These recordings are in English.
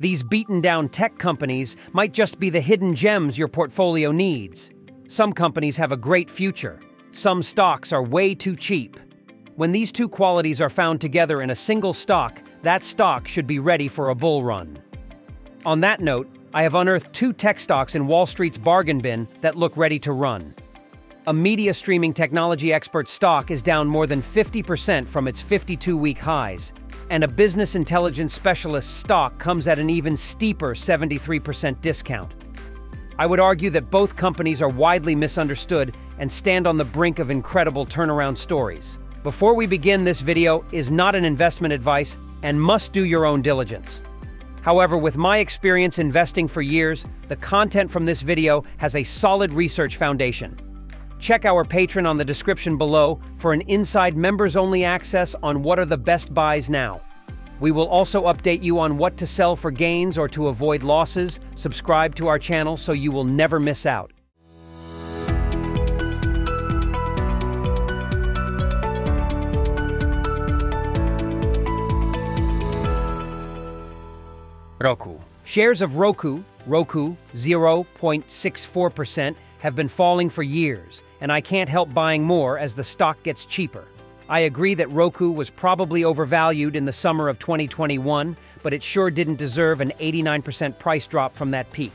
These beaten-down tech companies might just be the hidden gems your portfolio needs. Some companies have a great future. Some stocks are way too cheap. When these two qualities are found together in a single stock, that stock should be ready for a bull run. On that note, I have unearthed two tech stocks in Wall Street's bargain bin that look ready to run. A media streaming technology expert stock is down more than 50% from its 52-week highs, and a business intelligence specialist stock comes at an even steeper 73% discount. I would argue that both companies are widely misunderstood and stand on the brink of incredible turnaround stories. Before we begin, this video is not an investment advice and must do your own diligence. However, with my experience investing for years, the content from this video has a solid research foundation. Check our Patreon on the description below for an inside members-only access on what are the best buys now. We will also update you on what to sell for gains or to avoid losses. Subscribe to our channel so you will never miss out. Roku. Shares of Roku 0.64%, have been falling for years, and I can't help buying more as the stock gets cheaper. I agree that Roku was probably overvalued in the summer of 2021, but it sure didn't deserve an 89% price drop from that peak.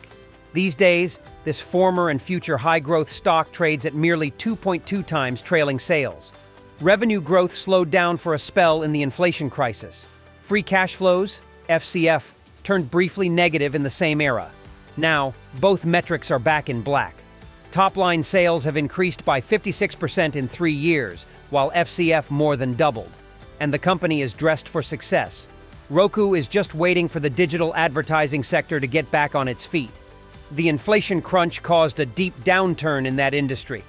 These days, this former and future high-growth stock trades at merely 2.2 times trailing sales. Revenue growth slowed down for a spell in the inflation crisis. Free cash flows, FCF, turned briefly negative in the same era. Now, both metrics are back in black. Top-line sales have increased by 56% in 3 years, while FCF more than doubled. And the company is dressed for success. Roku is just waiting for the digital advertising sector to get back on its feet. The inflation crunch caused a deep downturn in that industry.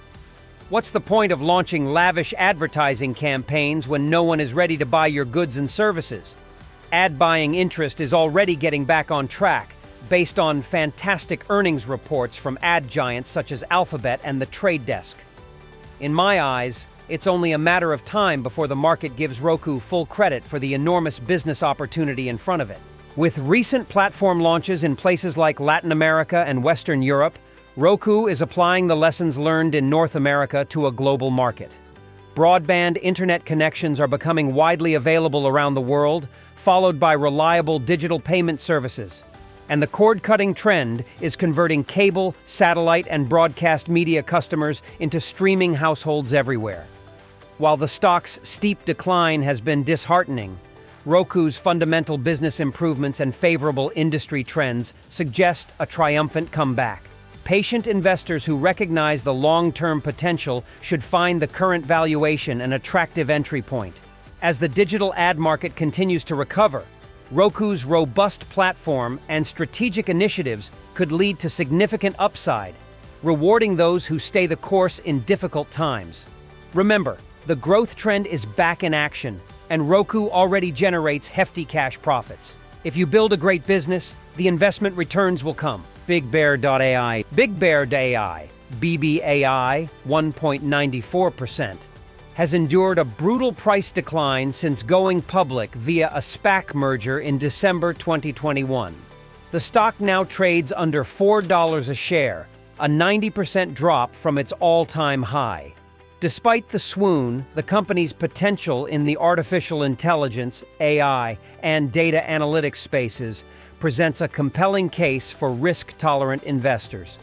What's the point of launching lavish advertising campaigns when no one is ready to buy your goods and services? Ad buying interest is already getting back on track, based on fantastic earnings reports from ad giants such as Alphabet and the Trade Desk. In my eyes, it's only a matter of time before the market gives Roku full credit for the enormous business opportunity in front of it. With recent platform launches in places like Latin America and Western Europe, Roku is applying the lessons learned in North America to a global market. Broadband internet connections are becoming widely available around the world, followed by reliable digital payment services. And the cord-cutting trend is converting cable, satellite, and broadcast media customers into streaming households everywhere. While the stock's steep decline has been disheartening, Roku's fundamental business improvements and favorable industry trends suggest a triumphant comeback. Patient investors who recognize the long-term potential should find the current valuation an attractive entry point. As the digital ad market continues to recover, Roku's robust platform and strategic initiatives could lead to significant upside, rewarding those who stay the course in difficult times. Remember, the growth trend is back in action, and Roku already generates hefty cash profits. If you build a great business, the investment returns will come. BigBear.ai. BigBear.ai 1.94%. has endured a brutal price decline since going public via a SPAC merger in December 2021. The stock now trades under $4 a share, a 90% drop from its all-time high. Despite the swoon, the company's potential in the artificial intelligence, AI, and data analytics spaces presents a compelling case for risk-tolerant investors.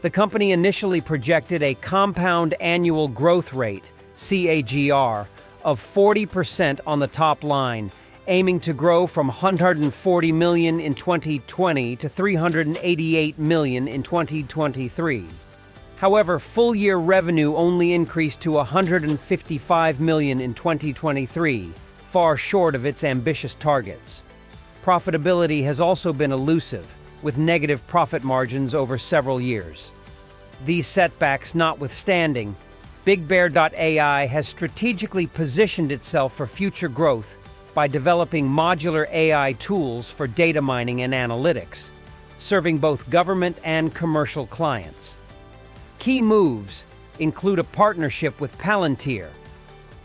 The company initially projected a compound annual growth rate CAGR of 40% on the top line, aiming to grow from $140 million in 2020 to $388 million in 2023. However, full-year revenue only increased to $155 million in 2023, far short of its ambitious targets. Profitability has also been elusive, with negative profit margins over several years. These setbacks notwithstanding, BigBear.ai has strategically positioned itself for future growth by developing modular AI tools for data mining and analytics, serving both government and commercial clients. Key moves include a partnership with Palantir,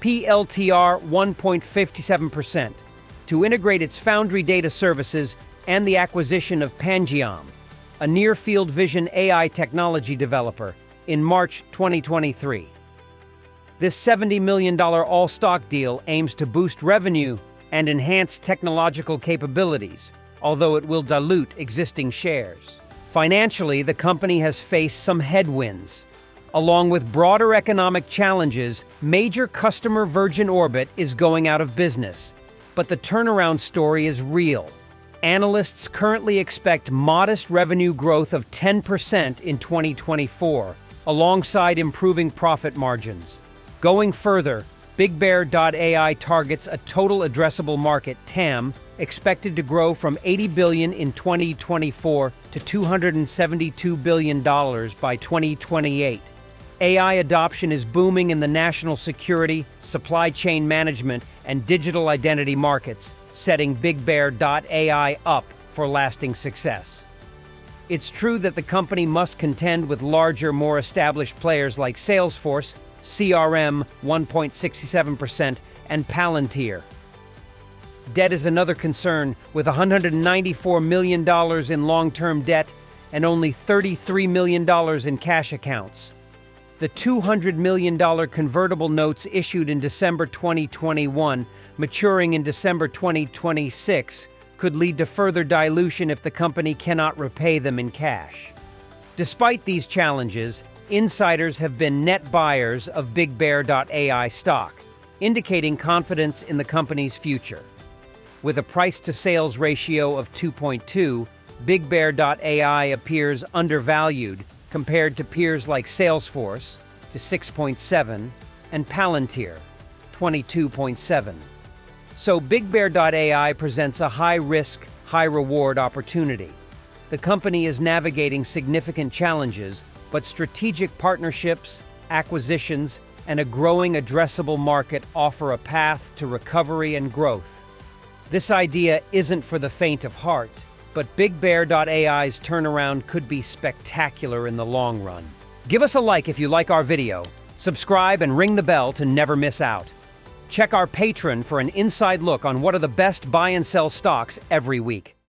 PLTR 1.57%, to integrate its Foundry data services and the acquisition of Pangiam, a near-field vision AI technology developer, in March 2023. This $70 million all-stock deal aims to boost revenue and enhance technological capabilities, although it will dilute existing shares. Financially, the company has faced some headwinds. Along with broader economic challenges, major customer Virgin Orbit is going out of business. But the turnaround story is real. Analysts currently expect modest revenue growth of 10% in 2024, alongside improving profit margins. Going further, BigBear.ai targets a total addressable market (TAM) expected to grow from $80 billion in 2024 to $272 billion by 2028. AI adoption is booming in the national security, supply chain management, and digital identity markets, setting BigBear.ai up for lasting success. It's true that the company must contend with larger, more established players like Salesforce, CRM 1.67%, and Palantir. Debt is another concern, with $194 million in long-term debt and only $33 million in cash accounts. The $200 million convertible notes issued in December 2021, maturing in December 2026, could lead to further dilution if the company cannot repay them in cash. Despite these challenges, insiders have been net buyers of BigBear.ai stock, indicating confidence in the company's future. With a price-to-sales ratio of 2.2, BigBear.ai appears undervalued compared to peers like Salesforce, to 6.7, and Palantir, 22.7. So BigBear.ai presents a high-risk, high-reward opportunity. The company is navigating significant challenges, but strategic partnerships, acquisitions, and a growing addressable market offer a path to recovery and growth. This idea isn't for the faint of heart, but BigBear.ai's turnaround could be spectacular in the long run. Give us a like if you like our video, subscribe and ring the bell to never miss out. Check our Patreon for an inside look on what are the best buy and sell stocks every week.